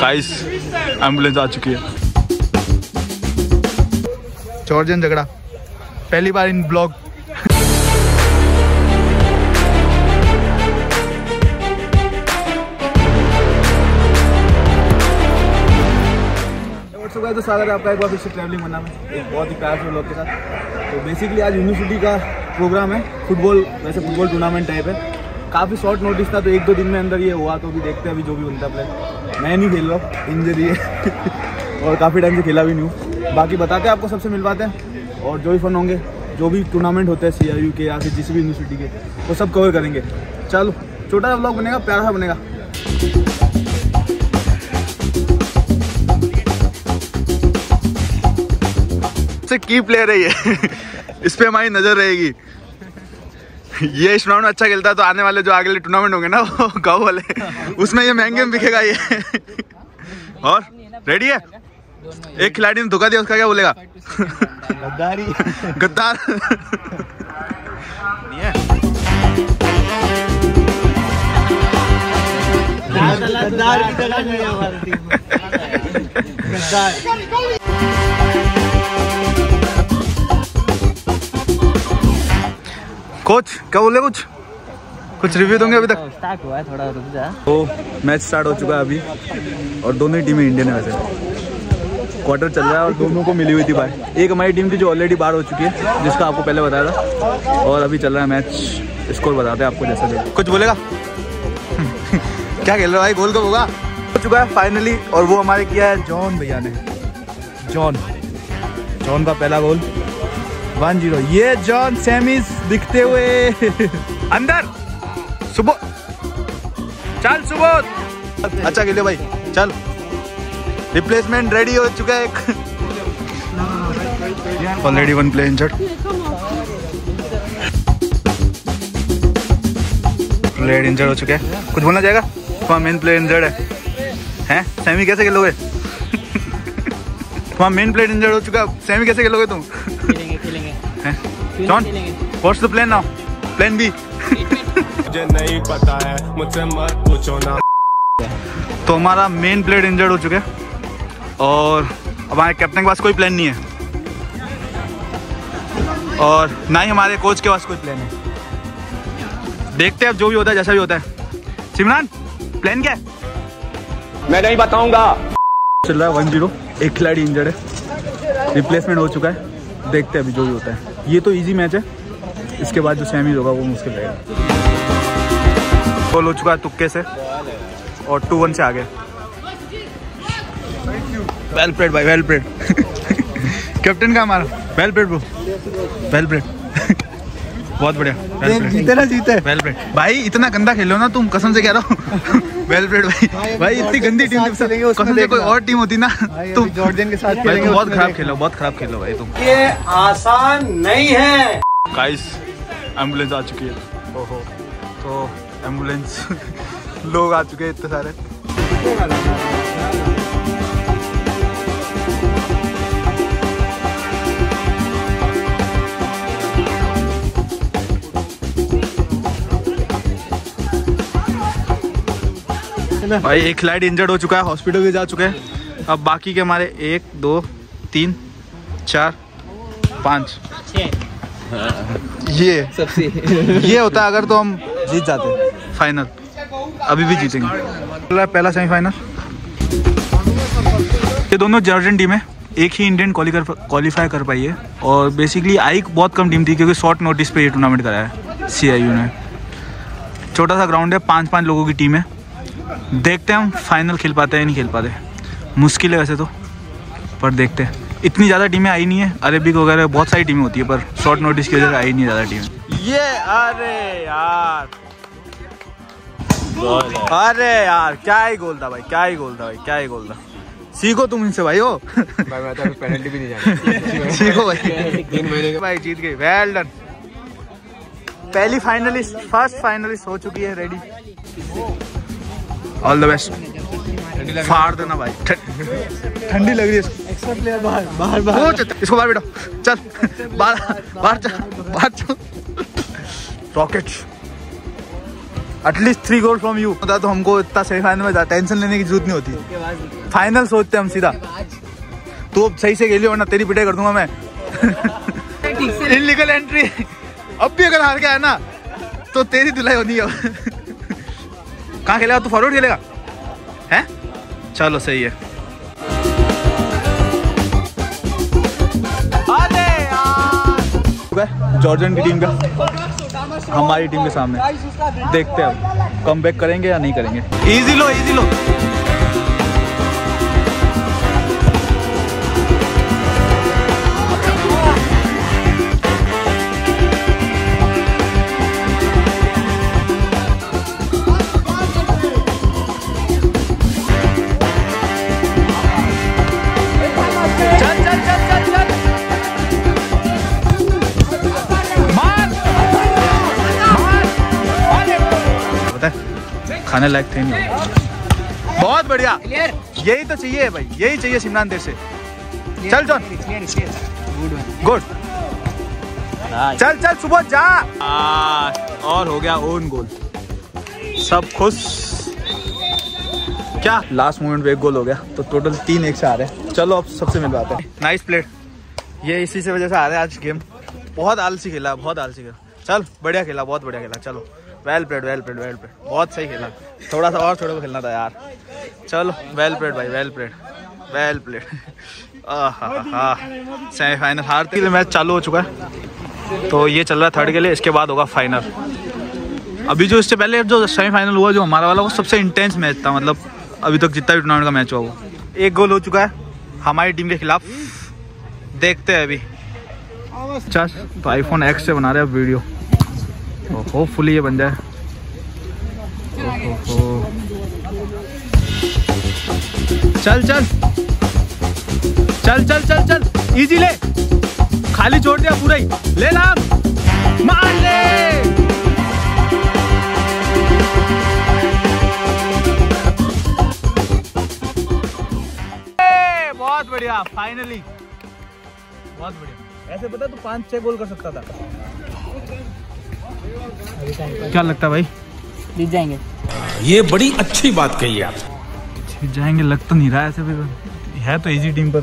Guys ambulance आ चुकी है। Georgian झगड़ा पहली बार इन ब्लॉग। तो सागर आपका एक बार फिर से ट्रैवलिंग मना में एक बहुत ही प्यार से लोग के साथ। तो बेसिकली आज यूनिवर्सिटी का प्रोग्राम है, फुटबॉल, वैसे फुटबॉल टूर्नामेंट टाइप है। काफ़ी शॉर्ट नोटिस था तो एक दो दिन में अंदर ये हुआ, तो अभी देखते हैं अभी जो भी बनता प्लान। मैं नहीं खेल रहा हूँ, इंजरी है और काफ़ी टाइम से खेला भी नहीं हूँ। बाकी बताते हैं आपको, सबसे मिलवाते हैं और जो भी फन होंगे, जो भी टूर्नामेंट होते हैं CIU के या फिर जिस भी यूनिवर्सिटी के, वो सब कवर करेंगे। चलो छोटा सा व्लॉग बनेगा, प्यारा सा बनेगा। की प्लेयर है ये इस पे हमारी नजर रहेगी। ये इस टूर्नामेंट में अच्छा खेलता है तो आने वाले जो अगले टूर्नामेंट होंगे ना, वो गाँव वाले, उसमें ये महंगे में बिकेगा ये। और रेडी है, एक खिलाड़ी ने धोखा दिया, उसका क्या बोलेगा? गद्दारी, गद्दार। कोच क्या बोले? कुछ रिव्यू दोगे? अभी तक स्टार्ट हुआ है, थोड़ा रुक जा। तो मैच स्टार्ट हो चुका है अभी और दोनों ही टीमें इंडियन है। वैसे क्वार्टर चल रहा है और दोनों को मिली हुई थी बाहर। एक हमारी टीम थी जो ऑलरेडी बाहर हो चुकी है, जिसका आपको पहले बताया था, और अभी चल रहा है मैच। स्कोर बताते हैं आपको जैसा भी। कुछ बोलेगा? क्या खेल रहा है भाई, गोल कब होगा? हो चुका है फाइनली, और वो हमारे किया है जॉन भैया ने। जॉन का पहला गोल 1-0। ये जॉन सेमीज दिखते हुए अंदर। सुबह चल, सुबह अच्छा खेले भाई। चल रिप्लेसमेंट रेडी हो चुका है, एक already one player injured. Player injured हो चुके हैं, कुछ बोलना चाहेगा? वहाँ मेन प्लेयर इंजर्ड है सेमी कैसे खेलोगे? वहाँ मेन प्लेयर इंजर्ड हो चुका है, सेमी कैसे खेलोगे तुम? John, what's the plan now? Plan B. मुझे नहीं पता है, मुझसे मत पूछो ना। तो हमारा मेन प्लेयर इंजर्ड हो चुका है और अब हमारे कैप्टन के पास कोई प्लान नहीं है और ना ही हमारे कोच के पास कोई प्लान है। देखते हैं अब जो भी होता है, जैसा भी होता है। सिमरान, प्लान क्या है? मैं नहीं बताऊंगा। चल रहा है 1-0, एक खिलाड़ी इंजर्ड है, रिप्लेसमेंट हो चुका है। देखते हैं अभी जो भी होता है। ये तो इजी मैच है, इसके बाद जो सेमी होगा वो मुश्किल रहेगा। गोल हो चुका है तुक्के से और 2-1 से आगे। वेल प्लेड भाई, वेल प्लेड। कैप्टन का हमारा well played bro, well played. बहुत बढ़िया, जीते ना जीते, वेल प्लेड भाई। इतना गंदा खेलो ना तुम, कसम से कह रहा हूँ। वेल प्लेड भाई, इतनी गंदी टीम से कोई और टीम होती ना तुम जॉर्जियन के साथ भाई, तुम बहुत खराब खेलो भाई तुम। ये आसान नहीं है। गाइस एम्बुलेंस आ चुकी है। ओहो, तो एम्बुलेंस लोग आ चुके हैं इतने सारे। भाई एक खिलाड़ी इंजर्ड हो चुका है, हॉस्पिटल भी जा चुके हैं। अब बाकी के हमारे 1, 2, 3, 4, 5 ये होता है अगर तो हम जीत जाते फाइनल। अभी भी जीतेंगे। पहला सेमीफाइनल। ये दोनों जॉर्जियन टीम है, एक ही इंडियन क्वालिफाई कर पाई है और बेसिकली आई बहुत कम टीम थी क्योंकि शॉर्ट नोटिस पे ये टूर्नामेंट कराया है CIU ने। छोटा सा ग्राउंड है, 5-5 लोगों की टीम है। देखते हैं हम फाइनल खेल पाते हैं या नहीं खेल पाते। मुश्किल है वैसे तो, पर देखते हैं। इतनी ज़्यादा टीमें आई नहीं है, अरेबिक वगैरह बहुत सारी टीमें होती है, पर शॉर्ट नोटिस की वजह से आई नहीं ज़्यादा टीमें। ये अरे यार, अरे यार क्या ही गोल था भाई, सीखो तुम इनसे भाई। हो भाई, मैं तो पेनल्टी भी नहीं जानता। सीखो भाई। भाई जीत गई, वेल डन। पहली फाइनलिस्ट, फर्स्ट फाइनलिस्ट हो चुकी है। Ready, all the best. फाड़ देना भाई, ठंडी लग रही है। एक्स्ट्रा प्लेयर बाहर, इसको बाहर बैठो। चल बाहर, बाहर चल। Rocket at least 3 goal from you होता तो हमको इतना सेमीफाइनल में टेंशन लेने की जरूरत नहीं होती। फाइनल सोचते हम सीधा। तो सही से खेलियो वरना तेरी पिटाई कर दूंगा मैं। Illegal entry. अब भी अगर हार गया है ना तो तेरी धुलाई होनी है। कहाँ खेलेगा तू? फॉरवर्ड खेलेगा? हैं? चलो सही है। जॉर्जियन की टीम का हमारी टीम के सामने देखते हैं अब कमबैक करेंगे या नहीं करेंगे। इजी लो, इजी लो। खाने लायक थे नहीं। बहुत बढ़िया, यही तो चाहिए भाई, यही चाहिए सिमरान देव से। चल जॉन, गुड। चल चल सुबह जा। और हो गया ओन गोल, सब खुश। क्या लास्ट मोमेंट पे 1 गोल हो गया तो टोटल 3-1 से आ रहे हैं। चलो अब सबसे मिलवाते हैं। Nice plate. ये इसी से वजह से आ रहे हैं आज गेम। बहुत आलसी खेला, बहुत आलसी खेला। चल बढ़िया खेला, बहुत बढ़िया खेला। चलो well played, well played, well played. बहुत सही खेला। थोड़ा सा और थोड़ा को खेलना था यार। चलो वेल प्लेड भाई, well played, well played. Semifinal हारते के लिए मैच चालू हो चुका है तो ये चल रहा है 3rd के लिए। इसके बाद होगा फाइनल। अभी जो इससे पहले जो सेमीफाइनल हुआ जो हमारा वाला, वो सबसे इंटेंस मैच था। मतलब अभी तक जितना भी टूर्नामेंट का मैच हुआ वो 1 गोल हो चुका है हमारी टीम के खिलाफ। देखते हैं अभी। अच्छा तो iPhone X से बना रहे हैं वीडियो। होपफुली ये बन जाए। चल चल चल चल चल चल, इजी ले। खाली छोड़ दिया पूरा ही। ले ना, मार ले। बहुत बढ़िया, फाइनली बहुत बढ़िया। ऐसे पता तो 5-6 गोल कर सकता था। क्या लगता है भाई, जीत जाएंगे? ये बड़ी अच्छी बात कही आप। जीत जाएंगे लग तो नहीं रहा ऐसे भी। है तो इजी टीम पर।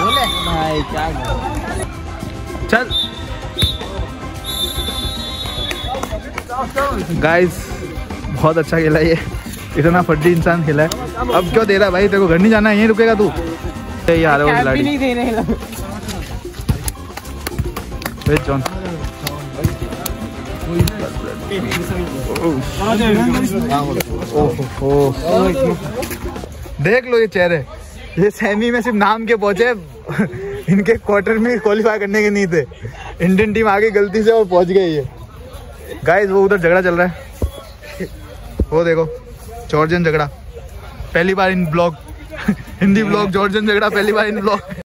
बोले भाई क्या। चल गाइस, बहुत अच्छा खेला ये। इतना फड्डी इंसान खेला है। अब क्यों दे रहा है भाई? तेरे को घर नहीं जाना है, यहीं रुकेगा तू। यार वो खिलाड़ी नहीं दे रहे लोग। जॉन देख लो ये चेहरे। ये सेमी में सिर्फ नाम के पहुंचे, इनके क्वार्टर में क्वालिफाई करने के नहीं थे। इंडियन टीम आगे गलती से और पहुंच गई है। गाइस वो उधर झगड़ा चल रहा है, वो देखो जॉर्जियन झगड़ा। पहली बार in blog, Hindi blog Georgian झगड़ा पहली बार इन ब्लॉग।